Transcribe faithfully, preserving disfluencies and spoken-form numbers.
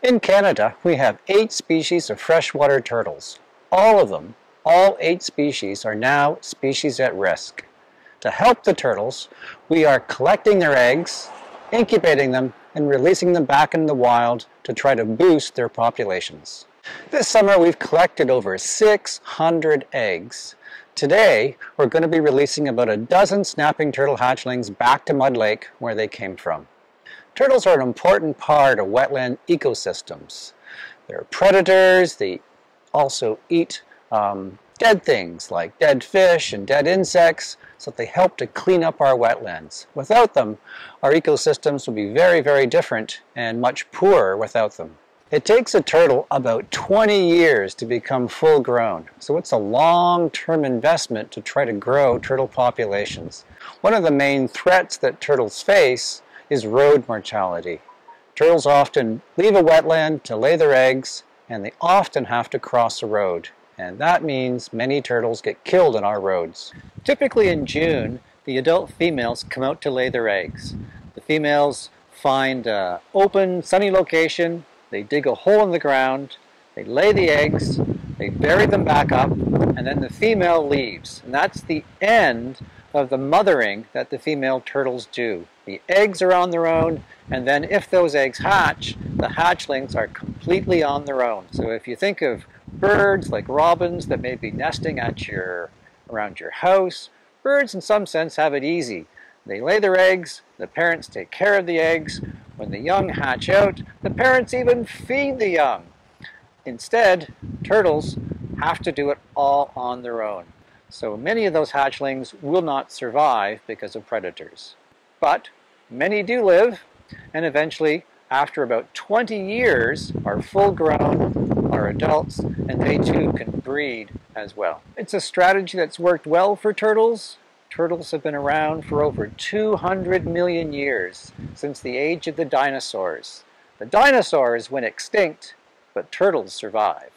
In Canada, we have eight species of freshwater turtles. All of them, all eight species, are now species at risk. To help the turtles, we are collecting their eggs, incubating them, and releasing them back in the wild to try to boost their populations. This summer, we've collected over six hundred eggs. Today, we're going to be releasing about a dozen snapping turtle hatchlings back to Mud Lake, where they came from. Turtles are an important part of wetland ecosystems. They're predators. They also eat um, dead things like dead fish and dead insects, so they help to clean up our wetlands. Without them, our ecosystems would be very, very different and much poorer without them. It takes a turtle about twenty years to become full grown, so it's a long-term investment to try to grow turtle populations. One of the main threats that turtles face is road mortality. Turtles often leave a wetland to lay their eggs, and they often have to cross a road. And that means many turtles get killed on our roads. Typically in June, the adult females come out to lay their eggs. The females find an open, sunny location. They dig a hole in the ground, they lay the eggs, they bury them back up, and then the female leaves. And that's the end of the mothering that the female turtles do. The eggs are on their own, and then if those eggs hatch, the hatchlings are completely on their own. So if you think of birds like robins that may be nesting at your, around your house, birds in some sense have it easy. They lay their eggs, the parents take care of the eggs. When the young hatch out, the parents even feed the young. Instead, turtles have to do it all on their own. So many of those hatchlings will not survive because of predators. But many do live, and eventually, after about twenty years, are full grown, are adults, and they too can breed as well. It's a strategy that's worked well for turtles. Turtles have been around for over two hundred million years, since the age of the dinosaurs. The dinosaurs went extinct, but turtles survive.